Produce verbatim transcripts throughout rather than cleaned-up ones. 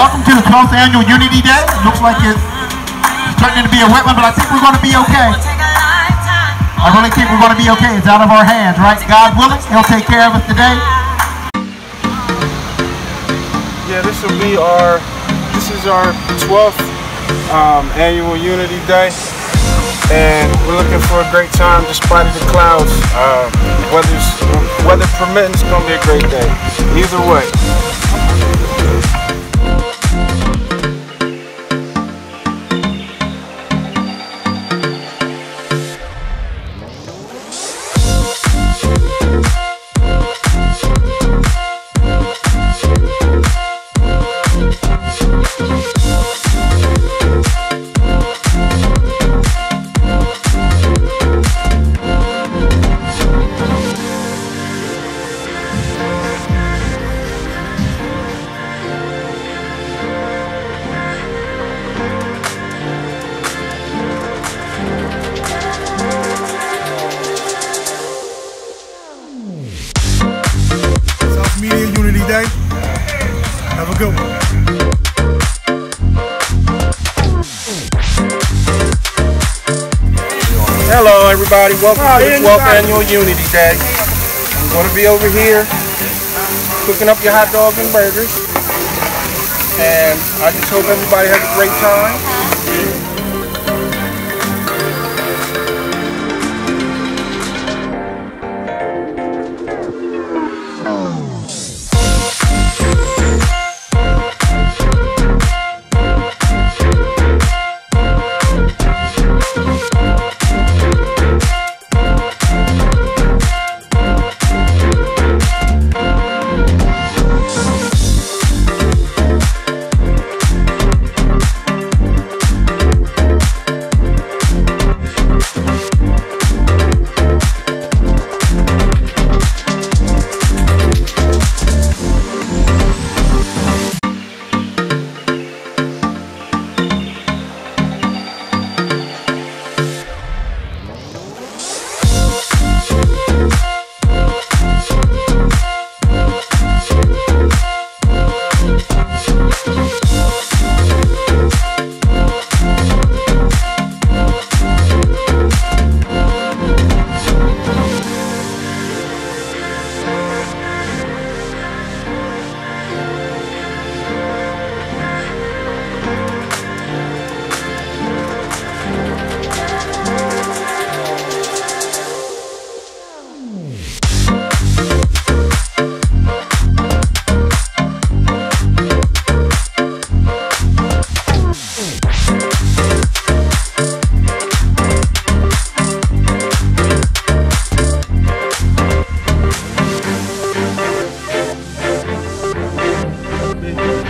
Welcome to the twelfth Annual Unity Day. Looks like it's turning to be a wet one, but I think we're going to be okay. I really think we're going to be okay. It's out of our hands, right? God willing, He'll take care of us today. Yeah, this will be our, this is our twelfth um, Annual Unity Day. And we're looking for a great time despite the clouds. Uh, weather's, weather permitting, it's going to be a great day. Either way. Have a good one. Hello everybody, welcome oh, to the twelfth Annual Unity Day. I'm going to be over here cooking up your hot dogs and burgers. And I just hope everybody has a great time.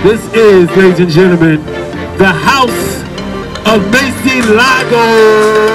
This is, ladies and gentlemen, the House of Macy Lago.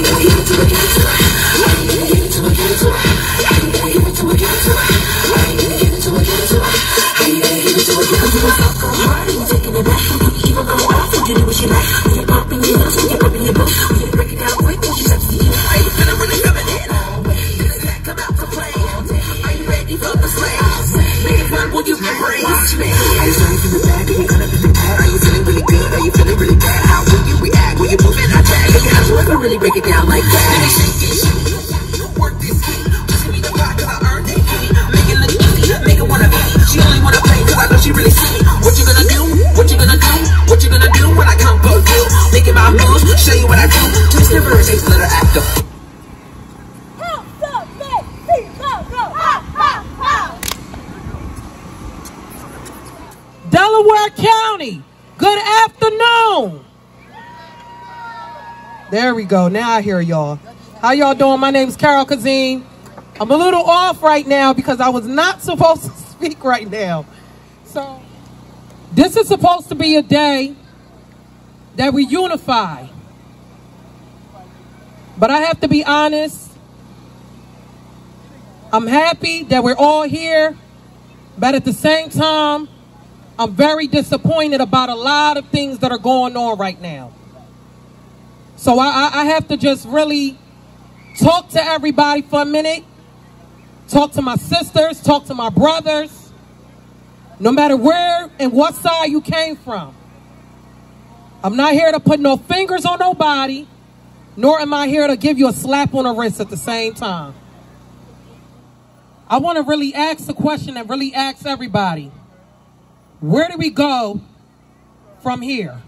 Are you feeling really good? Are you feeling really bad? break it down like that. Let me shake this shit. Work this heat. Push me the pot cause I earned that heat. Make it look easy. Make it wanna pay. She only wanna pay cause I know she really see. What you gonna do? What you gonna do? What you gonna do when I come for you? Making my moves. Show you what I do. Twist and verse. It's little after. Delaware County. Good afternoon. There we go. Now I hear y'all. How y'all doing? My name is Carol Kazin. I'm a little off right now because I was not supposed to speak right now. So this is supposed to be a day that we unify. But I have to be honest. I'm happy that we're all here. But at the same time, I'm very disappointed about a lot of things that are going on right now. So I, I have to just really talk to everybody for a minute. Talk to my sisters, talk to my brothers. No matter where and what side you came from. I'm not here to put no fingers on nobody, nor am I here to give you a slap on the wrist at the same time. I want to really ask the question and really ask everybody. Where do we go from here?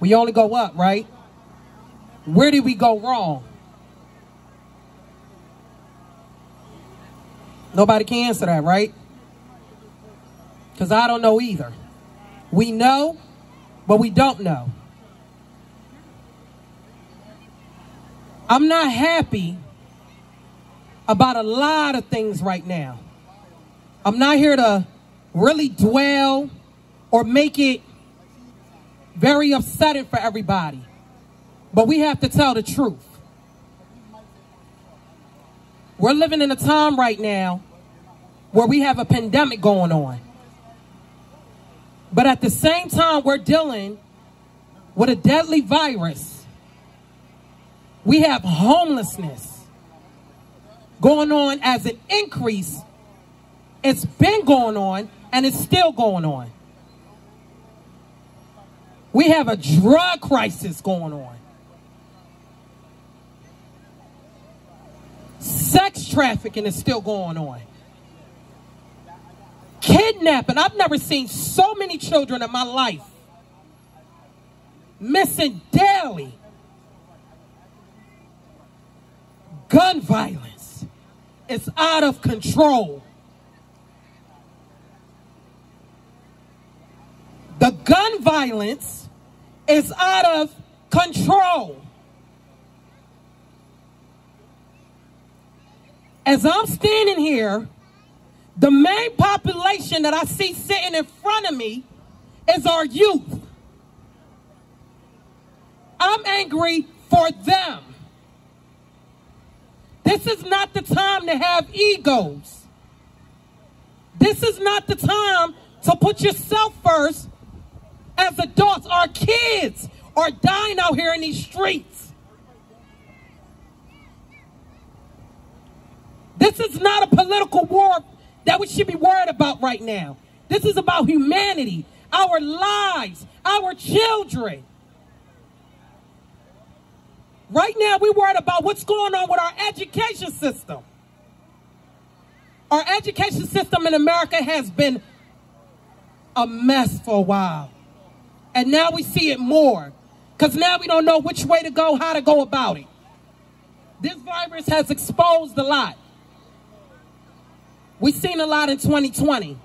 We only go up, right? Where did we go wrong? Nobody can answer that, right? Because I don't know either. We know, but we don't know. I'm not happy about a lot of things right now. I'm not here to really dwell or make it very upsetting for everybody. But we have to tell the truth. We're living in a time right now where we have a pandemic going on. But at the same time, we're dealing with a deadly virus. We have homelessness going on as an increase. It's been going on. And it's still going on. We have a drug crisis going on. Sex trafficking is still going on. Kidnapping. I've never seen so many children in my life. Missing daily. Gun violence. It's out of control. The gun violence is out of control. As I'm standing here, the main population that I see sitting in front of me is our youth. I'm angry for them. This is not the time to have egos. This is not the time to put yourself first. As adults, our kids are dying out here in these streets. This is not a political war that we should be worried about right now. This is about humanity, our lives, our children. Right now, we're worried about what's going on with our education system. Our education system in America has been a mess for a while. And now we see it more. Because now we don't know which way to go, how to go about it. This virus has exposed a lot. We've seen a lot in twenty twenty.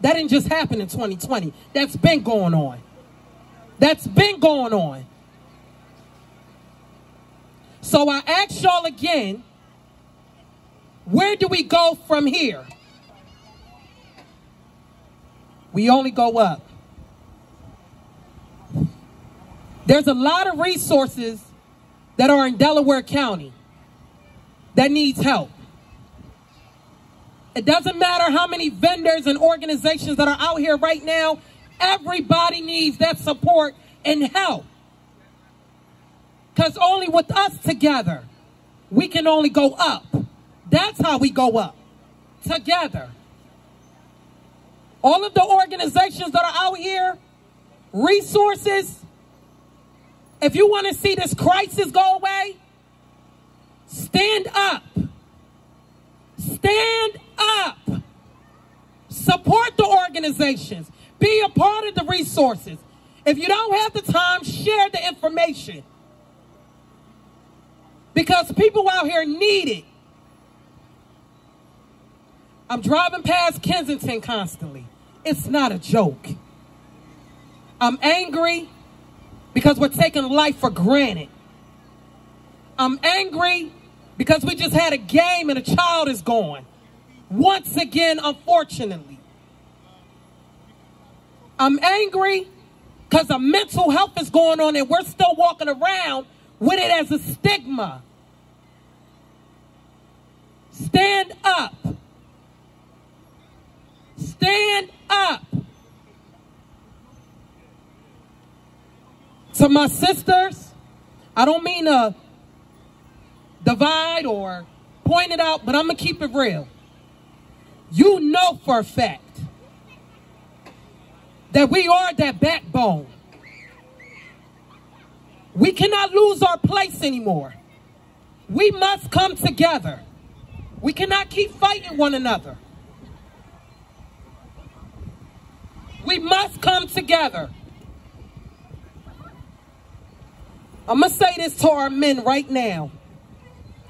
That didn't just happen in twenty twenty. That's been going on. That's been going on. So I ask y'all again, where do we go from here? We only go up. There's a lot of resources that are in Delaware County that needs help. It doesn't matter how many vendors and organizations that are out here right now. Everybody needs that support and help. Because only with us together, we can only go up. That's how we go up, together. All of the organizations that are out here, resources, If you want to see this crisis go away, stand up. Stand up. Support the organizations. Be a part of the resources. If you don't have the time, share the information. Because people out here need it. I'm driving past Kensington constantly. It's not a joke. I'm angry because we're taking life for granted. I'm angry because we just had a game and a child is gone. Once again, unfortunately. I'm angry because a mental health is going on and we're still walking around with it as a stigma. Stand up. Stand up. To my sisters, I don't mean to divide or point it out, but I'm going to keep it real. You know for a fact that we are that backbone. We cannot lose our place anymore. We must come together. We cannot keep fighting one another. We must come together. I'm going to say this to our men right now.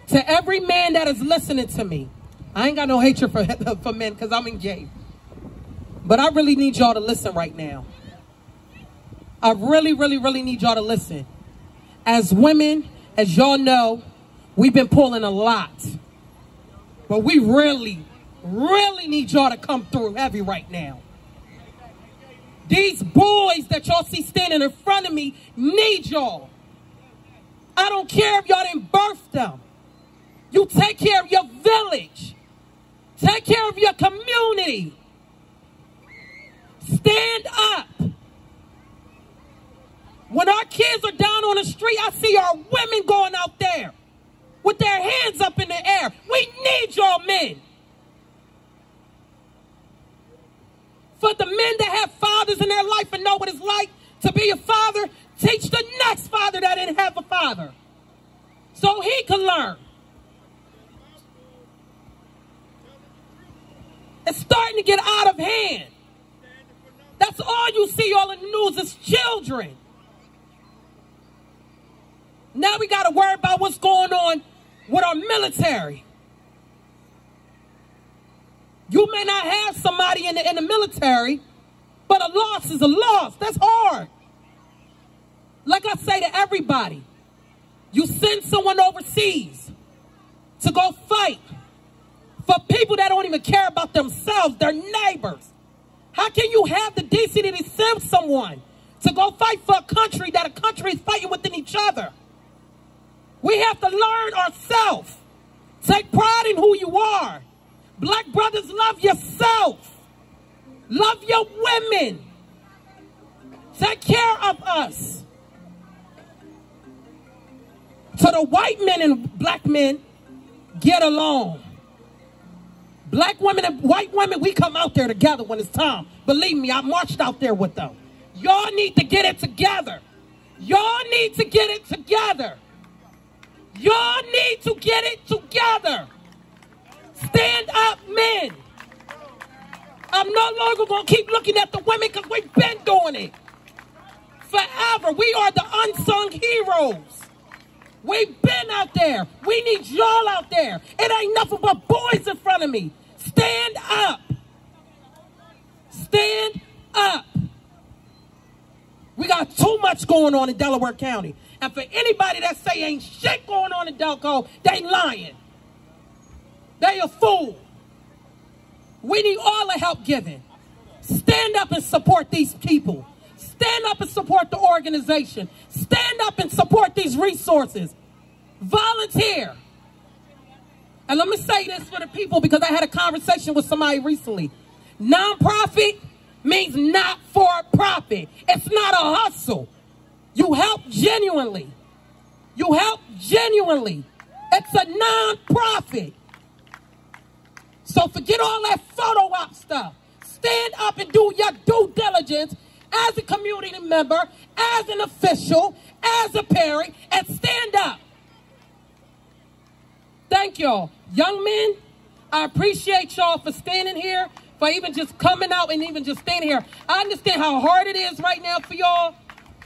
To every man that is listening to me. I ain't got no hatred for, for men because I'm engaged. But I really need y'all to listen right now. I really, really, really need y'all to listen. As women, as y'all know, we've been pulling a lot. But we really, really need y'all to come through heavy right now. These boys that y'all see standing in front of me need y'all. I don't care if y'all didn't birth them. You take care of your village. Take care of your community. Stand up. When our kids are down on the street, I see our women going out there with their hands up in the air. We need y'all men. For the men that have fathers in their life and know what it's like to be a father, teach the next father that didn't have a father so he can learn. It's starting to get out of hand. That's all you see all in the news is children. Now we got to worry about what's going on with our military. You may not have somebody in the, in the military, but a loss is a loss. That's hard. Like I say to everybody, you send someone overseas to go fight for people that don't even care about themselves, their neighbors. How can you have the decency to send someone to go fight for a country that a country is fighting within each other? We have to learn ourselves. Take pride in who you are. Black brothers, love yourself. Love your women. Take care of us. So the white men and black men get along. Black women and white women, we come out there together when it's time. Believe me, I marched out there with them. Y'all need to get it together. Y'all need to get it together. Y'all need to get it together. Stand up, men. I'm no longer going to keep looking at the women because we've been doing it forever. We are the unsung heroes. We've been out there. We need y'all out there. It ain't nothing but boys in front of me. Stand up. Stand up. We got too much going on in Delaware County. And for anybody that say ain't shit going on in Delco, they lying. They a fool. We need all the help given. Stand up and support these people. Stand up and support the organization. Stand up and support these resources. Volunteer. And let me say this for the people because I had a conversation with somebody recently. Nonprofit means not for profit. It's not a hustle. You help genuinely. You help genuinely. It's a nonprofit. So forget all that photo op stuff. Stand up and do your due diligence as a community member, as an official, as a parent, and stand up. Thank y'all. Young men, I appreciate y'all for standing here, for even just coming out and even just standing here. I understand how hard it is right now for y'all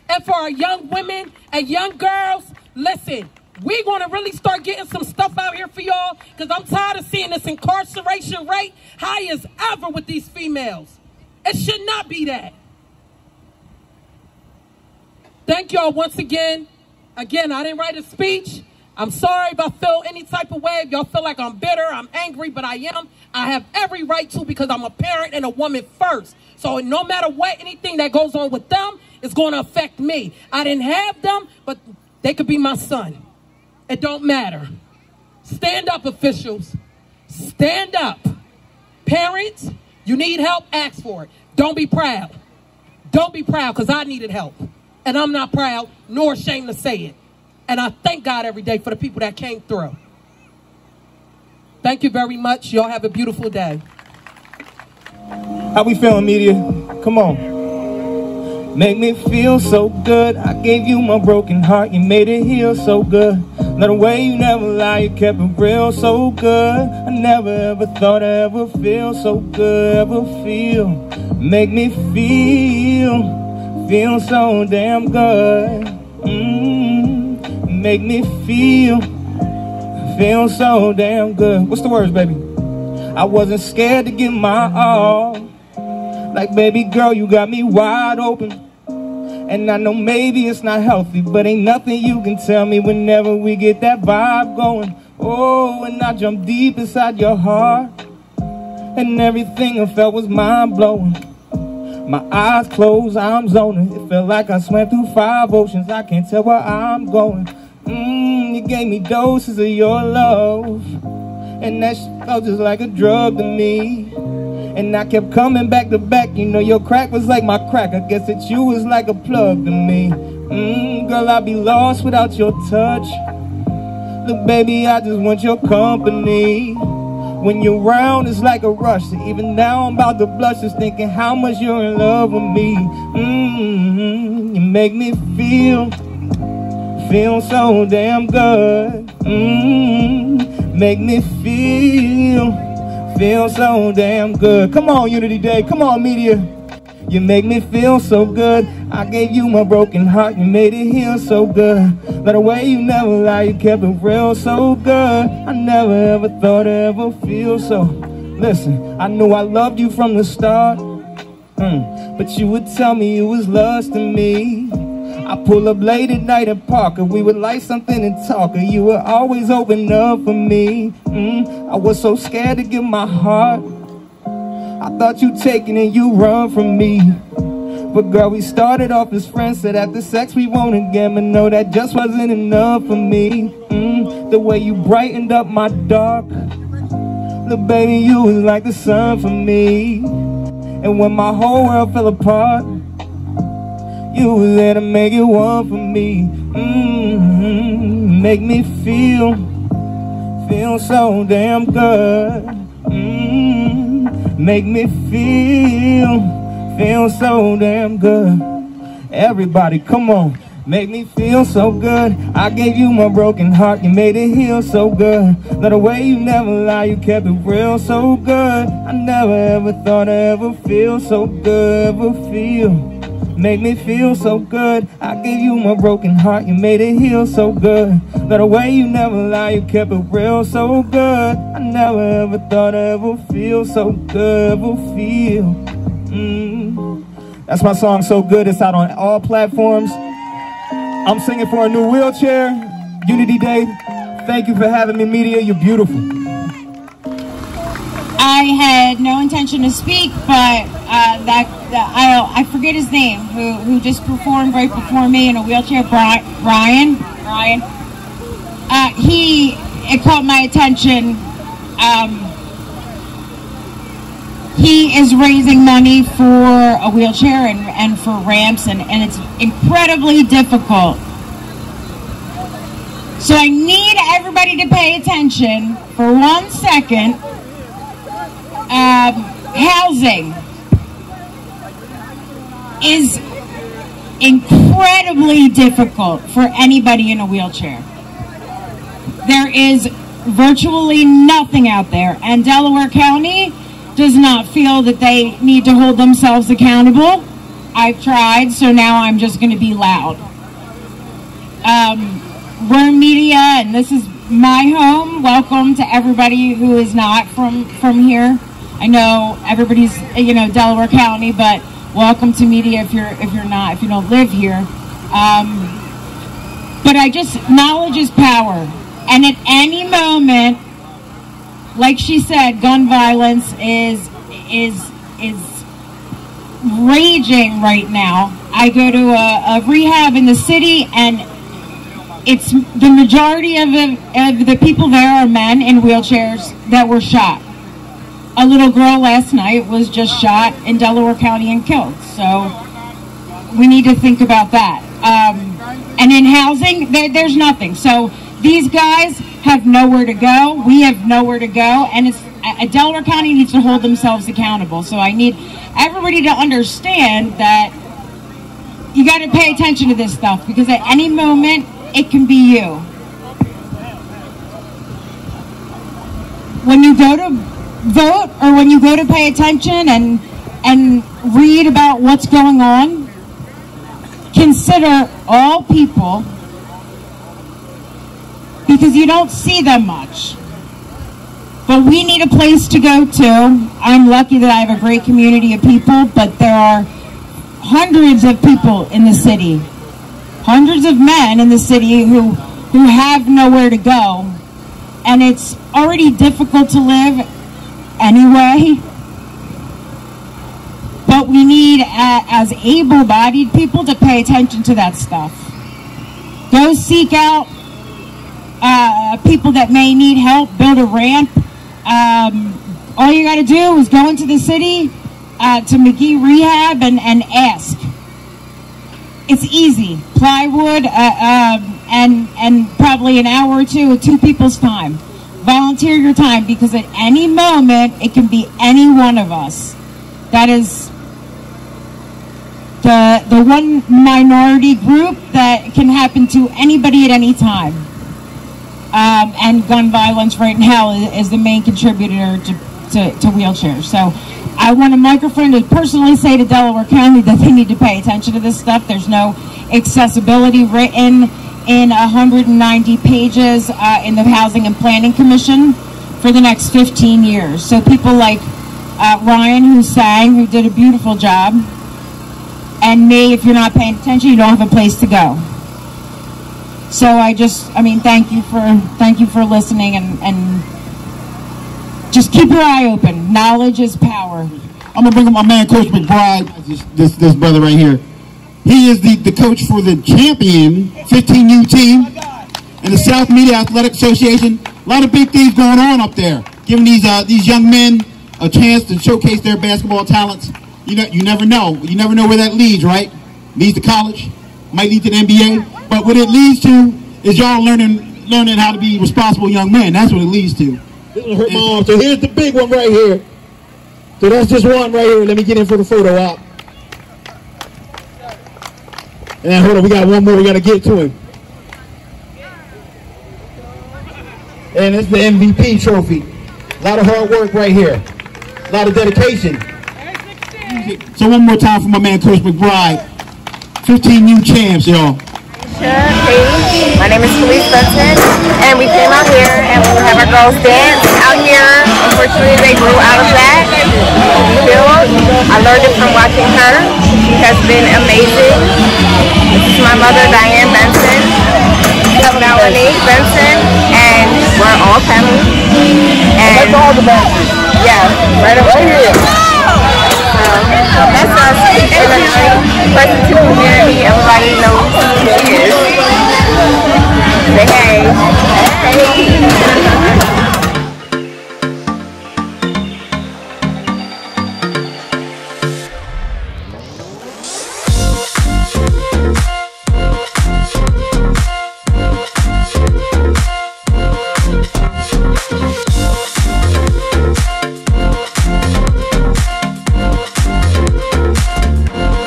and for our young women and young girls. Listen, we're going to really start getting some stuff out here for y'all, because I'm tired of seeing this incarceration rate high as ever with these females. It should not be that. Thank y'all once again. Again, I didn't write a speech. I'm sorry if I feel any type of way. If y'all feel like I'm bitter, I'm angry, but I am. I have every right to, because I'm a parent and a woman first. So no matter what, anything that goes on with them is going to affect me. I didn't have them, but they could be my son. It don't matter. Stand up, officials. Stand up. Parents, you need help, ask for it. Don't be proud. Don't be proud, because I needed help. And I'm not proud nor ashamed to say it. And I thank God every day for the people that came through. Thank you very much. Y'all have a beautiful day. How we feeling, media? Come on. Make me feel so good. I gave you my broken heart. You made it heal so good. Not a way you never lie. You kept it real so good. I never ever thought I ever feel so good. Ever feel. Make me feel. Feel so damn good. Mm-hmm. Make me feel, feel so damn good. What's the words, baby? I wasn't scared to give my all. Like, baby girl, you got me wide open. And I know maybe it's not healthy, but ain't nothing you can tell me whenever we get that vibe going. Oh, and I jumped deep inside your heart. And everything I felt was mind-blowing. My eyes closed, I'm zoning. It felt like I swam through five oceans. I can't tell where I'm going. Mmm, you gave me doses of your love, and that shit felt just like a drug to me. And I kept coming back to back. You know your crack was like my crack. I guess that you was like a plug to me. Mmm, girl, I'd be lost without your touch. Look, baby, I just want your company. When you're round, it's like a rush. Even now I'm about to blush, just thinking how much you're in love with me. Mmm, you make me feel, feel so damn good. Mm, make me feel, feel so damn good. Come on, Unity Day. Come on, media. You make me feel so good. I gave you my broken heart. You made it heal so good. By the way, you never lie. You kept it real so good. I never ever thought I ever feel so. Listen, I knew I loved you from the start. Mm, but you would tell me you was lusting me. I pull up late at night at Parker. We would light something and talk, and you would always open up for me. Mm, I was so scared to give my heart. I thought you taking and you run from me. But girl, we started off as friends. Said after sex we won't again, but no, that just wasn't enough for me. Mm, the way you brightened up my dark. Look, baby, you was like the sun for me. And when my whole world fell apart, you were there to make it one for me. Mm-hmm. Make me feel, feel so damn good. Mm-hmm. Make me feel, feel so damn good. Everybody, come on. Make me feel so good. I gave you my broken heart. You made it heal so good. Not the way you never lie. You kept it real so good. I never ever thought I ever feel so good. Ever feel. Make me feel so good. I gave you my broken heart. You made it heal so good. Not a way you never lie. You kept it real so good. I never ever thought I ever feel so good. Ever feel. Mm. That's my song, So Good. It's out on all platforms. I'm singing for a new wheelchair. Unity Day. Thank you for having me, media. You're beautiful. I had no intention to speak, but uh, that, that I, I forget his name, who, who just performed right before me in a wheelchair, Brian, Brian, Brian. Uh, he, it caught my attention. Um, he is raising money for a wheelchair and, and for ramps, and, and it's incredibly difficult. So I need everybody to pay attention for one second. Um, housing. is incredibly difficult for anybody in a wheelchair. There is virtually nothing out there, and Delaware County does not feel that they need to hold themselves accountable. I've tried, so now I'm just going to be loud. Um, we're Media, and this is my home. Welcome to everybody who is not from, from here. I know everybody's, you know, Delaware County, but welcome to Media if you're, if you're not, if you don't live here. Um, but I just, knowledge is power. And at any moment, like she said, gun violence is is is raging right now. I go to a, a rehab in the city, and it's the majority of the, of the people there are men in wheelchairs that were shot. A little girl last night was just shot in Delaware County and killed. So we need to think about that. Um, and in housing, there, there's nothing. So these guys have nowhere to go. We have nowhere to go, and it's Delaware County needs to hold themselves accountable. So I need everybody to understand that you got to pay attention to this stuff, because at any moment it can be you. When you go to vote, or when you go to pay attention and and read about what's going on, consider all people, because you don't see them much. But we need a place to go to. I'm lucky that I have a great community of people, but there are hundreds of people in the city, hundreds of men in the city who, who have nowhere to go. And it's already difficult to live anyway. But we need, uh, as able-bodied people, to pay attention to that stuff. Go seek out Uh, people that may need help, build a ramp. Um, all you got to do is go into the city uh, to McGee Rehab and, and ask. It's easy. Plywood uh, um, and, and probably an hour or two of two people's time. Volunteer your time, because at any moment it can be any one of us. That is the, the one minority group that can happen to anybody at any time. Um, and gun violence right now is, is the main contributor to, to, to wheelchairs. So I want a microphone to personally say to Delaware County that they need to pay attention to this stuff. There's no accessibility written in one hundred ninety pages uh, in the Housing and Planning Commission for the next fifteen years. So people like uh, Ryan, who sang, who did a beautiful job, and me, if you're not paying attention, you don't have a place to go. So I just, I mean, thank you for, thank you for listening, and, and just keep your eye open. Knowledge is power. I'm going to bring up my man, Chris McBride, this, this, this brother right here. He is the, the coach for the champion fifteen U team and the South Media Athletic Association. A lot of big things going on up there, giving these, uh, these young men a chance to showcase their basketball talents. You know, you never know. You never know where that leads, right? Leads to college, might lead to the N B A. But what it leads to is y'all learning learning how to be responsible young men. That's what it leads to. This will hurt my arm. So here's the big one right here. So that's just one right here. Let me get in for the photo op. And hold on, we got one more. We got to get to him. And it's the M V P trophy. A lot of hard work right here. A lot of dedication. So one more time for my man, Chris McBride. fifteen U champs, y'all. Hey, my name is Felice Benson, and we came out here and we have our girls dance out here. Unfortunately, they grew out of that field. I learned it from watching her. She has been amazing. This is my mother, Diane Benson, Melanie Benson, and we're all family. And yeah, right over here. Um, that's us. She's a person to the community. Everybody knows who she is. Say hey. Hey.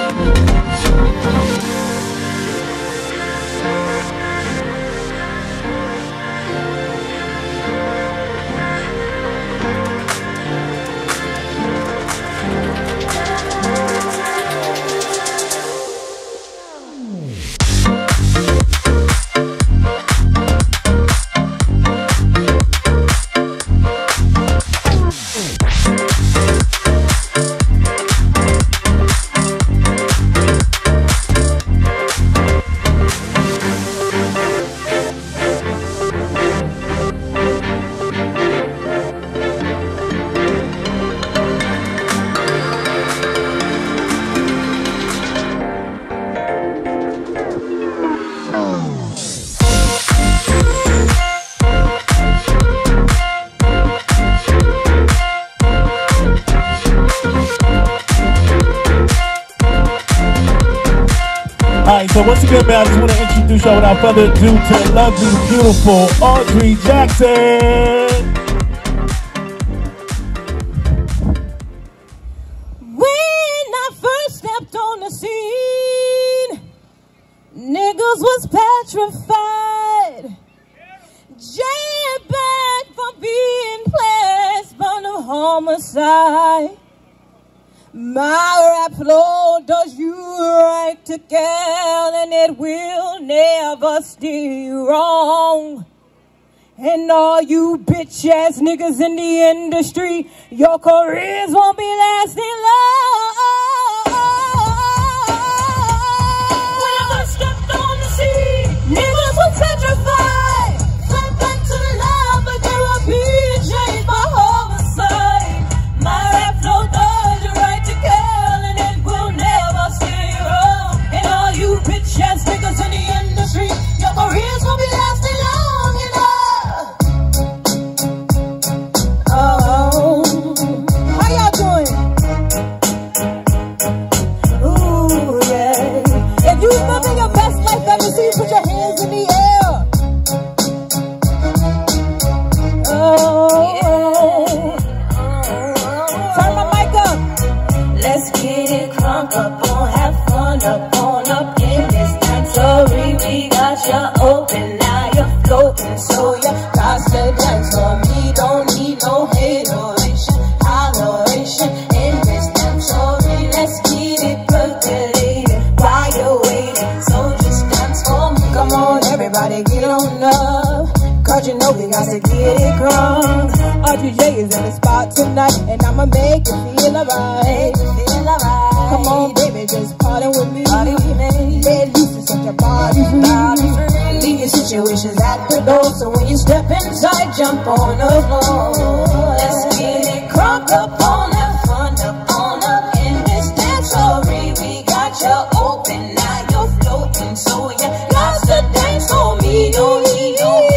We'll be right back. good, man. I just want to introduce y'all without further ado to lovely, beautiful Audrey Jackson. When I first stepped on the scene, niggas was petrified. Jailed back for being placed on a homicide. My rap Lord does you right to Cal, and it will never steer you wrong. And all you bitch ass niggas in the industry, your careers won't be lasting long. When I first stepped on the scene, niggas were petrified. Fled back to the love, but they were being changed by homicide. My rap Lord does yes, niggas in the industry, your careers won't be lasting long enough. Oh, how y'all doing? Ooh, yeah. If you living your best life, let me see you put your hands in the air. Oh, yeah. Turn my mic up. Let's get it crunk up on, have fun up on up. Sorry, we got you open, now you're floating, so you got to dance for me, don't need no hateration, holleration, in this damn story, let's get it percolated, while you're waiting, so just dance for me, come on everybody, get on up, cause you know we got to get it wrong, Audrey J is in the spot tonight, and I'ma make you feel alright, make you feel alright, come on baby, just party with me, party with me, let loose. Set your body free. Leave your situations at the door. So when you step inside, jump on the floor. Let's get it crunk up on up, fun up on up in this dance. Sorry, we got you open, now you're floating, so you lost the dance for me. Don't need no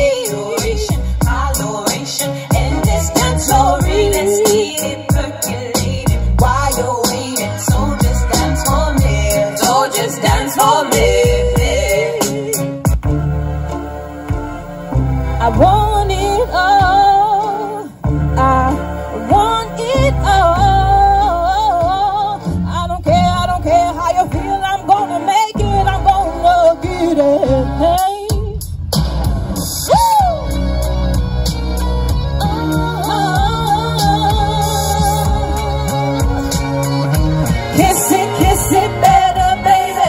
adoration, holleration in this dance. Sorry, let's get it percolated while you're waiting. So just dance for me. So just dance for me. I want it all, I want it all. I don't care, I don't care how you feel, I'm gonna make it, I'm gonna get it. Woo! Oh. Kiss it, kiss it better, baby.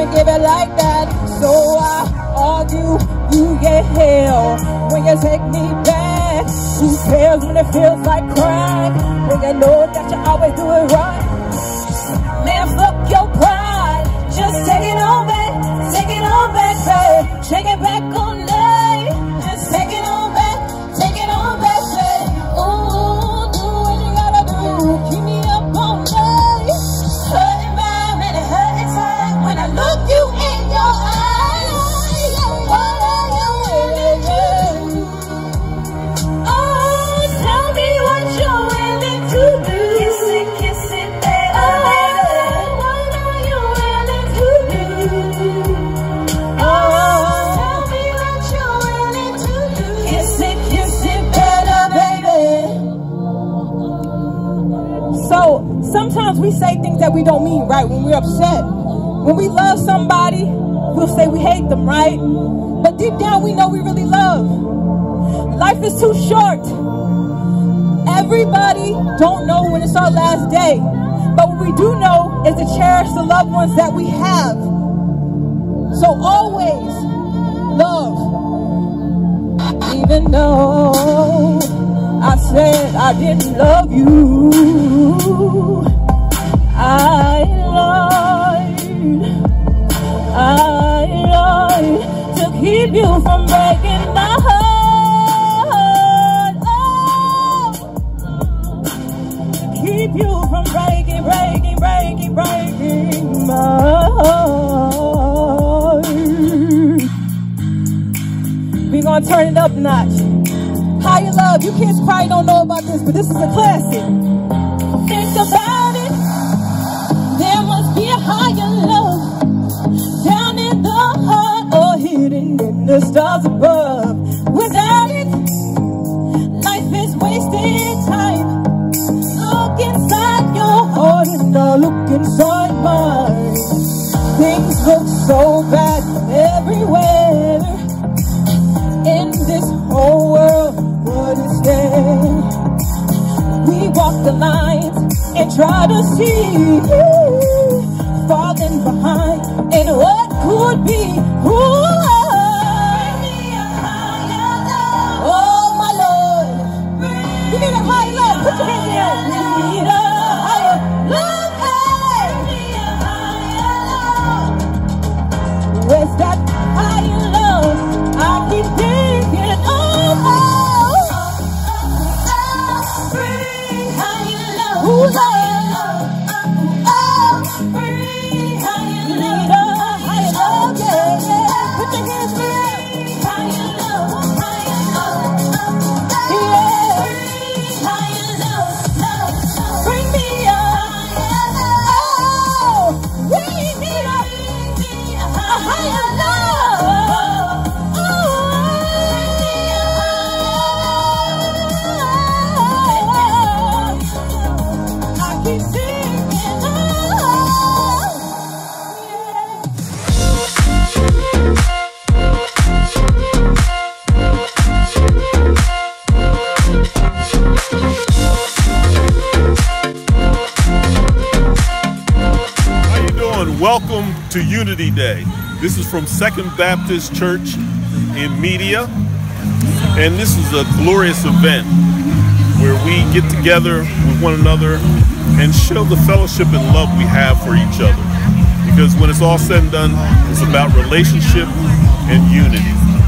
Give it like that, so I argue, you get hell. When you take me back, who cares when it feels like crack? When you know that you always do it right, man, fuck your pride. Just take it on back, take it on back, babe. Take it back all night. Just take it on back, take it on back, babe. Ooh, do what you gotta do. Keep me up all night. When I look you in your eyes, what are you willing to do? Oh, tell me what you're willing to do. Kiss it, kiss it, baby. Oh, what are you willing to do? Oh, tell me what you're willing to do. Kiss it, kiss it, better, baby. So, sometimes we say things that we don't mean, right? When we're upset. When we love somebody, we'll say we hate them, right? But deep down, we know we really love. Life is too short. Everybody don't know when it's our last day. But what we do know is to cherish the loved ones that we have. So always love. Even though I said I didn't love you, I love. I lied to keep you from breaking my heart. Oh, to keep you from breaking, breaking, breaking, breaking. gonna turn it up a notch. Higher love, you kids probably don't know about this, but this is a classic. Think about it, there must be a higher love, down in the heart or hidden in the stars above. Without it, life is wasted time. Look inside your heart and I'll look inside mine. Things look so bad everywhere in this whole world, what is there? We walk the lines and try to see you falling behind and what could be. Ooh, welcome to Unity Day. This is from Second Baptist Church in Media, and this is a glorious event where we get together with one another and show the fellowship and love we have for each other. Because when it's all said and done, it's about relationship and unity.